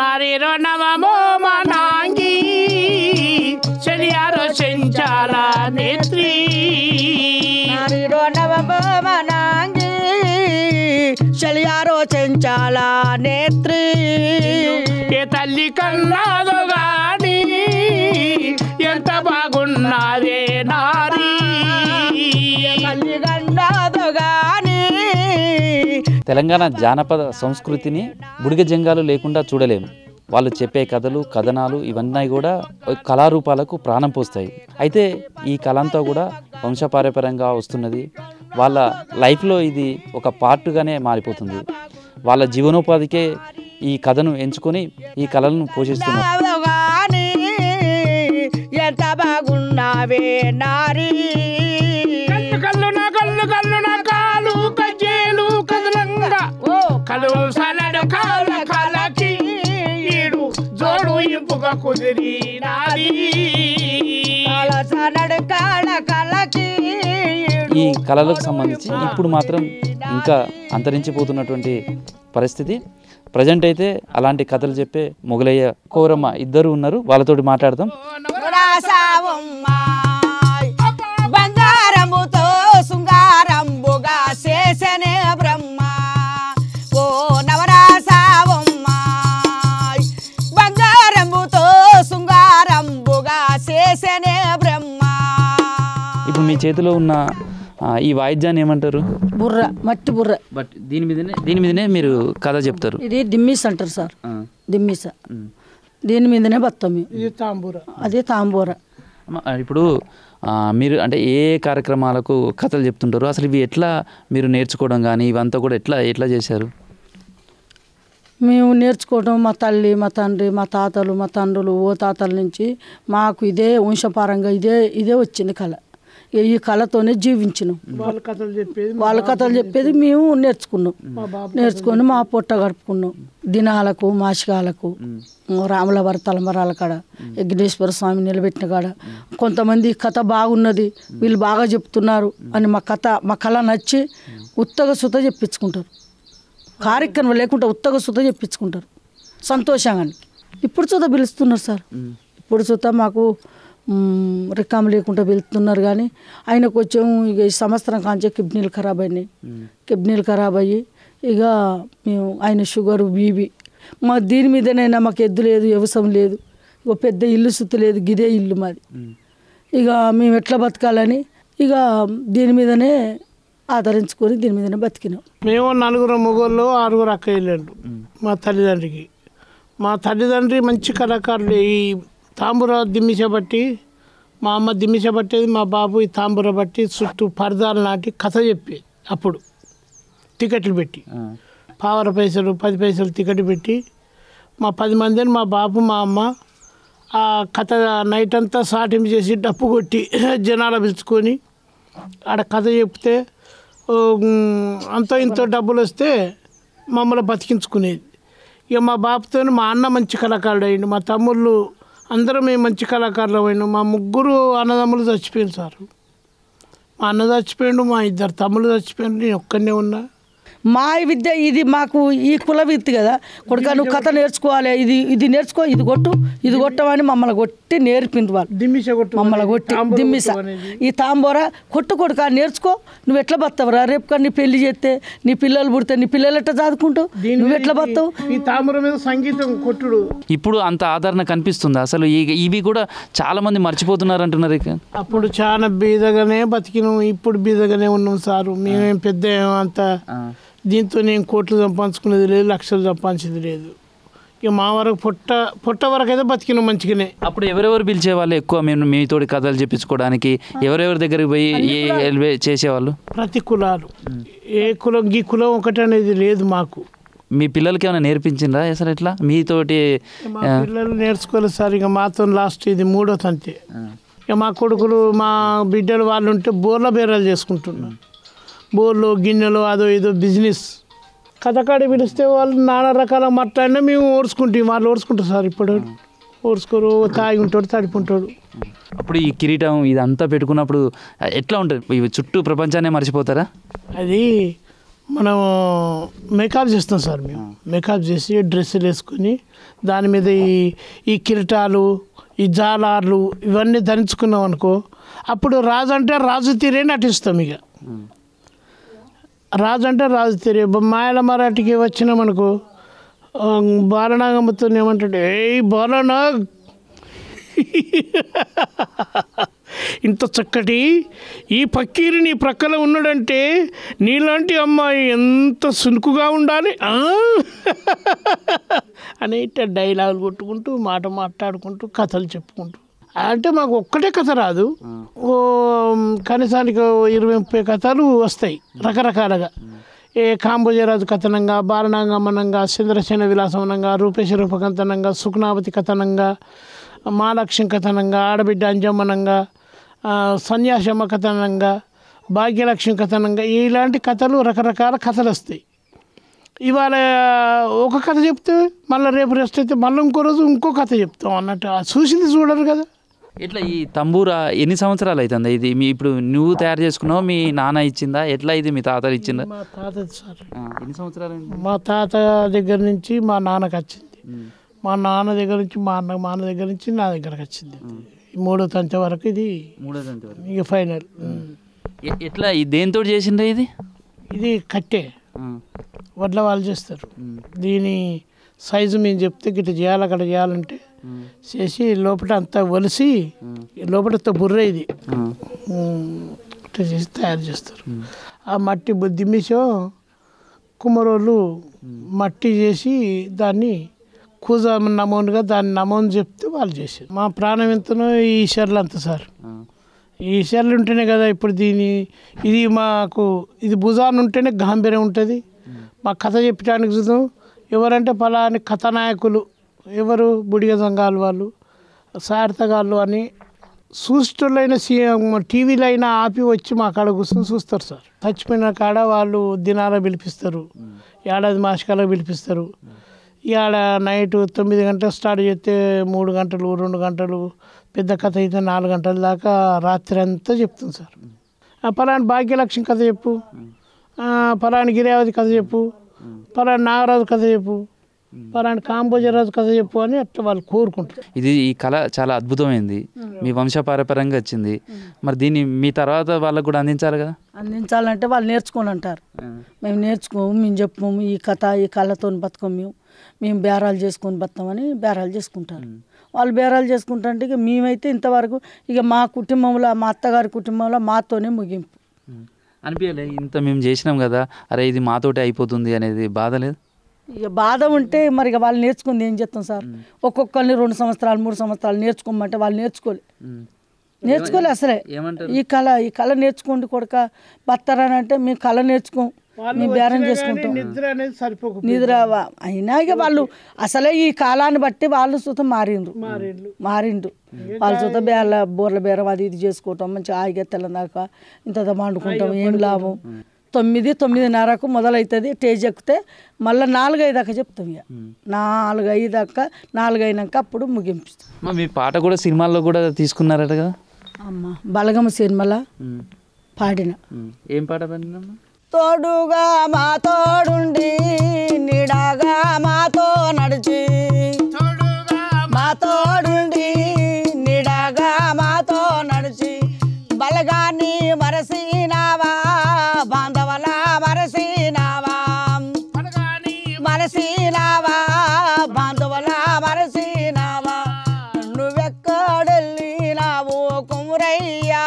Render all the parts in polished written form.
నారీరో నమమో మనాంగి చెలియారో చెంచాల నేత్రి నారీరో నమమో మనాంగి చెలియారో చెంచాల నేత్రి ఏ తల్లి కన్నాదో గాని ఎంత బాగున్నావే నారీ ఏ తల్లి కన్నాదో గాని తెలంగాణ జానపద సంస్కృతిని బుడిగ జంగాలు లేకుండా చూడలేము. వాళ్ళు చెప్పే కథలు కథనాలు ఇవన్నీ కూడా కళారూపాలకు ప్రాణం పోస్తాయి. అయితే ఈ కళ అంతా కూడా వంశపారంపర్యంగా వస్తున్నది. వాళ్ళ లైఫ్లో ఇది ఒక పార్ట్గానే మారిపోతుంది. వాళ్ళ జీవనోపాధికే ఈ కథను ఎంచుకొని ఈ కళలను పోషిస్తున్నారు. ఈ కళలకు సంబంధించి ఇప్పుడు మాత్రం ఇంకా అంతరించిపోతున్నటువంటి పరిస్థితి ప్రజెంట్. అయితే అలాంటి కథలు చెప్పే మొగలయ్య కోరమ్మ ఇద్దరు ఉన్నారు, వాళ్ళతోటి మాట్లాడదాం. ఇప్పుడు మీ చేతిలో ఉన్న ఈ వాయిద్యాన్ని ఏమంటారు? బుర్ర, మట్టి బుర్ర. బట్ దీని మీదనే మీరు కథ చెప్తారు. ఇది దిమ్మిస్ అంటారు సార్, దిమ్మిస. దీని మీదనే బతుకమ్మ. ఇది తాంబూర, అదే తాంబూర. ఇప్పుడు మీరు అంటే ఏ కార్యక్రమాలకు కథలు చెప్తుంటారు? అసలు ఇవి ఎట్లా మీరు నేర్చుకోవడం కానీ ఇవంతా కూడా ఎట్లా చేశారు? మేము నేర్చుకోవడం మా తల్లి, మా తండ్రి, మా తాతలు, మా తండ్రులు, ఓ తాతల నుంచి మాకు ఇదే వంశపారంగా ఇదే వచ్చింది కళ. ఈ కళతోనే జీవించినాం. వాళ్ళ కథలు చెప్పేది మేము నేర్చుకొని మా పొట్ట గడుపుకున్నాం. దినాలకు, మాసికాలకు, రాములవారి తలంబరాల కాడ, వెంకటేశ్వర స్వామి నిలబెట్టిన కాడ కొంతమంది కథ బాగున్నది, వీళ్ళు బాగా చెప్తున్నారు అని మా కళ నచ్చి ఉత్తగా సుత చెప్పించుకుంటారు. కార్యక్రమం లేకుండా ఉత్తగా సుత చెప్పించుకుంటారు సంతోషంగా. ఇప్పుడు చూత పిలుస్తున్నారు సార్, ఇప్పుడు చూత మాకు రికామ్ లేకుండా వెళ్తున్నారు. కానీ ఆయన కొంచెం ఇక ఈ సంవత్సరం కాంచే కిడ్నీలు ఖరాబ్ అయ్యి ఇక మేము ఆయన షుగరు, బీబీ. మా దీని మీదనైనా మాకు ఎద్దు లేదు, వ్యవసాయం లేదు, ఇక పెద్ద ఇల్లు సుత్తు లేదు, గిదే ఇల్లు మాది. ఇక మేము ఎట్లా బతకాలని ఇక దీని మీదనే ఆదరించుకొని దీని మీదనే బతికినాం. మేము నలుగురు మొగోళ్ళు, ఆరుగురు అక్క ఇల్లు. మా తల్లిదండ్రి మంచి కళాకారులు. ఈ తాంబూర దిమ్మి చేపట్టి మా అమ్మ దిమ్మి చేపట్టేది, మా బాబు ఈ తాంబూర బట్టి చుట్టూ పరదాలు నాటి కథ చెప్పేది. అప్పుడు టికెట్లు పెట్టి 10 పైసలు టికెట్ పెట్టి మా 10 మందిని మా బాబు, మా అమ్మ ఆ కథ నైట్ అంతా షాటింగ్ చేసి డప్పు కొట్టి జనాలు పిలుచుకొని ఆడ కథ చెప్తే అంతో ఇంతో డబ్బులు వస్తే మమ్మల్ని బతికించుకునేది. ఇక మా బాబుతో మా అన్న మంచి కళాకారుడు అయ్యిండు, మా తమ్ముళ్ళు అందరూ మేము మంచి కళాకారులు అయినాం. మా ముగ్గురు అన్నదమ్ములు చచ్చిపోయారు సార్. మా అన్న చచ్చిపోయాడు, మా ఇద్దరు తమ్ముళ్ళు చచ్చిపోయాడు, నేను ఒక్కనే ఉన్నా. మా విద్య ఇది మాకు ఈ కుల విద్య కదా కొడుక, నువ్వు కథ నేర్చుకోవాలి, ఇది నేర్చుకో, ఇది కొట్టమని మమ్మల్ని కొట్టి నేర్పింది వాళ్ళు. దిమ్మిస ఈ తాంబూర కొట్టు కొడుక, నేర్చుకో, నువ్వు ఎట్లా బతావురా, రేపు కానీ నీ పెళ్లి చేస్తే, నీ పిల్లలు పుడితే, నీ పిల్లలు ఎట్లా చదువుకుంటావు, నువ్వు ఎట్లా బతావు. ఈ తాంబూర మీద సంగీతం కొట్టుడు ఇప్పుడు అంత ఆదరణ కనిపిస్తుంది. అసలు ఇవి కూడా చాలా మంది మర్చిపోతున్నారు అంటున్నారు. అప్పుడు చాలా బీదగానే బతికినాం, ఇప్పుడు బీదగానే ఉన్నాం సారు. మేమేం పెద్ద అంత దీంతో నేను కోట్లు సంపాదించుకునేది లేదు, లక్షలు సంపాదించేది లేదు. ఇక మా వరకు పొట్ట వరకు అయితే బతికిన మంచిగానే. అప్పుడు ఎవరెవరు పిలిచేవాళ్ళు ఎక్కువ? మేము మీతోటి కథలు చెప్పించుకోవడానికి ఎవరెవరి దగ్గరికి పోయి చేసేవాళ్ళు? ప్రతి కులాలు, ఏ కులం ఈ కులం ఒకటి అనేది లేదు మాకు. మీ పిల్లలకి ఏమైనా నేర్పించిందా అసలు ఇట్లా మీతోటి? పిల్లలు నేర్చుకోలేదు సార్. ఇక మాతో లాస్ట్ ఇది 3వ తంతే. ఇక మా కొడుకులు, మా బిడ్డలు వాళ్ళు ఉంటే బోర్ల బేరాలు చేసుకుంటున్నారు. బోర్లు, గిన్నెలు, అదో ఏదో బిజినెస్. కథకాడి పిలిస్తే వాళ్ళు నానా రకాల మాట్లాడినా మేము ఓడ్చుకుంటాం, వాళ్ళు ఓడ్చుకుంటారు సార్. ఇప్పుడు ఓడ్చుకోరు, తాగి ఉంటాడు, తడిపుంటాడు. అప్పుడు ఈ కిరీటం ఇదంతా పెట్టుకున్నప్పుడు ఎట్లా ఉంటుంది? చుట్టూ ప్రపంచాన్ని మర్చిపోతారా? అది मन मेकअप सर मैं मेकअप ड्रेसलैसकोनी दाने मीद किरीटालू जालार्लू इवन धरको अब राजे राजु तीरे नटिस्म राजे राजु तीरे मायल मराठी की वचना को बालनागम तो बालनाग ఇంత చక్కటి ఈ పక్కీరి నీ ప్రక్కన ఉన్నాడంటే నీలాంటి అమ్మాయి ఎంత సునుకుగా ఉండాలి అని ఇట్లా డైలాగులు కొట్టుకుంటూ మాట మాట్లాడుకుంటూ కథలు చెప్పుకుంటూ అంటే మాకు ఒక్కటే కథ రాదు, కనీసానికి 20-30 కథలు వస్తాయి రకరకాలుగా. ఏ కాంబోజరాజు కథనంగా, బాలనాంగమనంగా, చంద్రసేన విలాసమనంగా, రూపేశ రూపకంతనంగా, సుఖనావతి కథనంగా, మహాలక్ష్మి కథనంగా, ఆడబిడ్డ అంజమ్మనంగా, సన్యాసమ్మ కథనంగా, భాగ్యలక్ష్మి కథనంగా, ఇలాంటి కథలు రకరకాల కథలు వస్తాయి. ఇవాళ ఒక కథ చెప్తే మళ్ళీ రేపు రెస్ట్ అయితే మళ్ళీ ఇంకో రోజు ఇంకో కథ చెప్తాం అన్నట్టు చూసింది చూడరు కదా. ఇట్లా ఈ తంబూరా ఎన్ని సంవత్సరాలు అవుతుంది? ఇది మీ ఇప్పుడు నువ్వు తయారు చేసుకున్నావు, మీ నాన్న ఇచ్చిందా, ఎట్లా ఇది మీ తాత ఇచ్చిందా? మా తాత సార్ ఎన్ని సంవత్సరాలు? మా తాత దగ్గర నుంచి మా నాన్నకు వచ్చింది, మా నాన్న దగ్గర నుంచి మా అన్న, మా అన్న దగ్గర నుంచి నా దగ్గరకు వచ్చింది. 3వ తంత వరకు ఇది, 3వ తంత వరకు ఇక ఫైనల్. ఎట్లా ఇది దేంతో చేసిండ్రా? ఇది ఇది కట్టే వడ్ల వాళ్ళు చేస్తారు. దీని సైజు మేము చెప్తే గిట్ట చేయాలి అక్కడ చేయాలంటే చేసి లోపల అంతా ఒలిసి లోపలంతా బుర్ర ఇది ఇట్లా చేసి తయారు చేస్తారు. ఆ మట్టి బుద్ధిమిషో కుమ్మరోళ్ళు మట్టి చేసి దాన్ని కూజ నమోనుగా దాన్ని నమోను చెప్తే వాళ్ళు చేశారు. మా ప్రాణం ఎంతనో ఈ షర్లు అంత సార్, ఈ షర్లు ఉంటేనే కదా ఇప్పుడు దీని ఇది మాకు ఇది భుజాన్ని ఉంటేనే గాంభీర్యం ఉంటుంది. మా కథ చెప్పడానికి చూద్దాం ఎవరంటే ఫలాని కథానాయకులు ఎవరు, బుడిగ సంఘాలు వాళ్ళు, సార్థకాళ్ళు అని చూసేటోళ్ళైనా టీవీలు అయినా ఆపి వచ్చి మా కాడ కూర్చొని చూస్తారు సార్. చచ్చిపోయిన కాడ వాళ్ళు దినాల పిలిపిస్తారు, ఏడాది మాసికాల పిలిపిస్తారు. ఇవాడ నైట్ 9 గంటలు స్టార్ట్ చేస్తే 3 గంటలు, 2 గంటలు, పెద్ద కథ అయితే 4 గంటల దాకా రాత్రి అంతా చెప్తుంది సార్. ఫలాని భాగ్యలక్ష్మి కథ చెప్పు, ఫలాని గిరావతి కథ చెప్పు, ఫలాని నాగరాజు కథ చెప్పు, ఫలాని కాంబోజరాజు కథ చెప్పు అని అట్లా వాళ్ళు కోరుకుంటారు. ఇది ఈ కళ చాలా అద్భుతమైంది, మీ వంశపారపరంగా వచ్చింది. మరి దీన్ని మీ తర్వాత వాళ్ళకు కూడా అందించాలి కదా? అందించాలంటే వాళ్ళు నేర్చుకోని అంటారు, మేము నేర్చుకోము, మేము చెప్పము, ఈ కథ ఈ కళతో బతకము, మేము బేరాలు చేసుకొని బతామని బేరాలు చేసుకుంటారు. వాళ్ళు బేరాలు చేసుకుంటారంటే ఇక మేమైతే ఇంతవరకు ఇక మా కుటుంబంలో మా అత్తగారి కుటుంబంలో మాతోనే ముగింపు అనిపించలే. ఇంత మేము చేసినాం కదా, అరే ఇది మాతోటే అయిపోతుంది అనేది బాధ లేదు? ఇక బాధ ఉంటే మరి ఇక వాళ్ళు నేర్చుకుంది ఏం చేస్తాం సార్. ఒక్కొక్కరిని 2 సంవత్సరాలు 3 సంవత్సరాలు నేర్చుకోమంటే వాళ్ళు నేర్చుకోలే అసలే. ఈ కళ నేర్చుకోండి కొడుక బతారని అంటే మేము కళ నేర్చుకోం, మేము బేరం చేసుకుంటాం. నిద్ర అయినా ఇక వాళ్ళు అసలే ఈ కాలాన్ని బట్టి వాళ్ళు చూతం మారిండ్రు. వాళ్ళు చూతం బేర బోర్ల బేరం అది ఇది చేసుకోవటం, మంచిగా ఆగిగా తెల్లదాకా ఇంత వండుకుంటాం, ఏం లాభం. 9-9:30కు మొదలవుతుంది, స్టేజ్ ఎక్కితే మళ్ళీ 4-5 దాకా చెప్తాం. ఇక 4-5 దాకా, 4 అయినాక అప్పుడు ముగింపిస్తాం. మీ పాట కూడా సినిమాల్లో కూడా తీసుకున్నారట కదా? అమ్మ బలగమ సినిమాలో పాడిన ఏం పాట పాడినమ్మ? తోడుగా మా తోడుండి, నీడగా మాతో నడిచి, తోడుగా మా తోడుండి, నీడగా మాతో నడిచి, బలగాన్ని మరసినావా బాంధవల మరసినావా, బలగాన్ని మరసినావా బాంధవల మరసినావా, నువ్వెక్కడెళ్ళినావు కుమురయ్యా,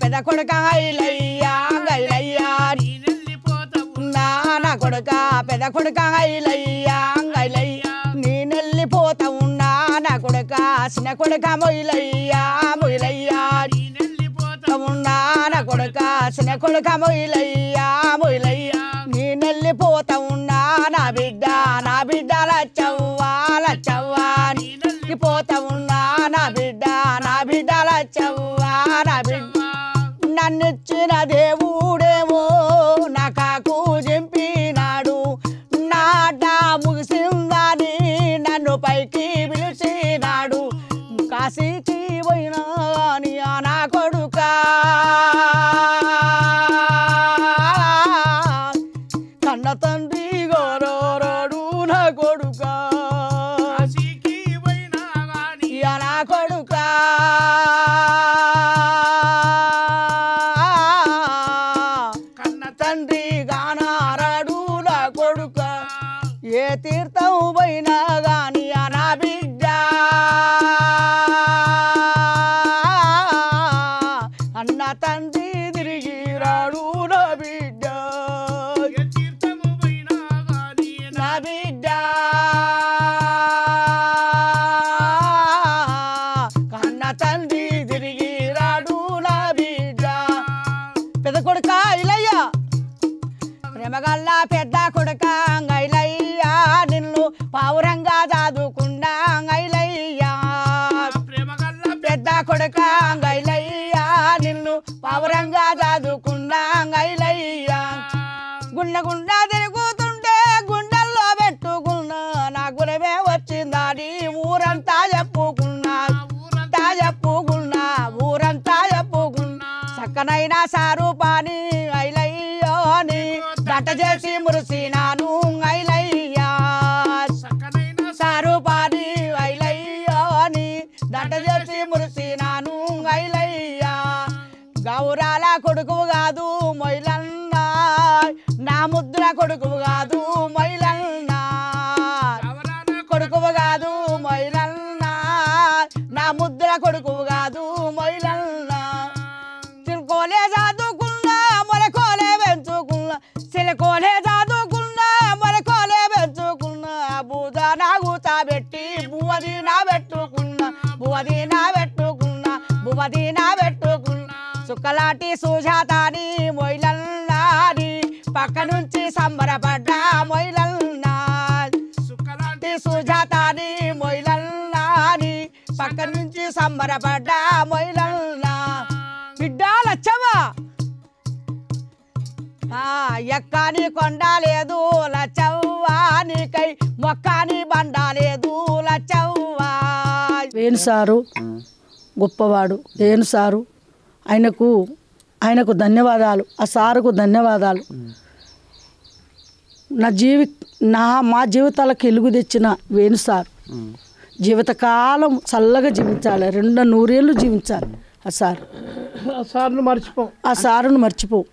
పెద కొడుక హైలయ్యా గైలయ్యా, నా కొడుక పెద కొడుక హైలయ్యా గైలయ్యా, నేనెళ్ళిపోతా ఉన్నా నా కొడుక చిన్న కొడుక మొయిలయ్యా మొయిలయ్యా, నేనెళ్ళిపోతా ఉన్నా నా కొడుక చిన్న కొడుక మొయిలయ్యా మొయిలయ్యా, నేనెళ్ళిపోతా ఉన్నా నా బిడ్డ నా బిడ్డ లచ్చవ్వ మగల్లా పెద్ద కొడుకా ఐలయ్యా నిన్ను పావురంగా దాదుకున్నా ఐలయ్యా ప్రేమగల్లా పెద్ద కొడుకా ఐలయ్యా నిన్ను పావురంగా దాదుకున్నా ఐలయ్యా గుండె గుండా తిరుగుతుంటే గుండెల్లో పెట్టుకున్నా నా గురవే వచ్చిందా నీ ఊరంతా చెప్పుకున్నా చెప్పుకున్నా ఊరంతా చెప్పుకున్నా చక్కనైనా సారు పాని ఐలయ్యో నీ దట చేసి మురిసినాను ఐలయ్యా సారు పాని ఐలయ్యో నీ దట చేసి మురిసినాను ఐలయ్యా గౌరాల కొడుకు కాదు మొయిలన్న నా ముద్ర కొడుకు కాదు మొయిలన్న కొడుకు కాదు మొయిలన్న నా ముద్ర కొడుకు కాదు మొయిలన్న చిలుకోలే చదువుకున్నా మొలకోలే పెంచుకున్నా చిలుకోలే చదువుకున్నా మొలకోలే పెంచుకున్నా బూద నా కూతబెట్టి బువది నా పెట్టుకున్నా బువది నా పెట్టుకున్నా బువది నా పెట్టుకున్నా సుక్కలాటి సుజాతాని మొయిలల్లాని పక్క నుంచి సంబరపడ్డ మొయిలల్నా సుక్కలాంటి సుజాతాని మొయిలల్లాని పక్క నుంచి సంబరపడ్డ మొయిలల్నా బిడ్డాలచ్చవా ఎక్కని కొండ లేదు లచ్చవ్వా నీకై మొక్కని బండ లేదు లచ్చవ్వా. వేణు సారు గొప్పవాడు. వేణు సారు ఆయనకు ధన్యవాదాలు, ఆ సారుకు ధన్యవాదాలు. మా జీవితాలకు వెలుగు తెచ్చిన వేణు సారు జీవితకాలం చల్లగా జీవించాలి, 200 ఏళ్ళు జీవించాలి. ఆ సారును మర్చిపో.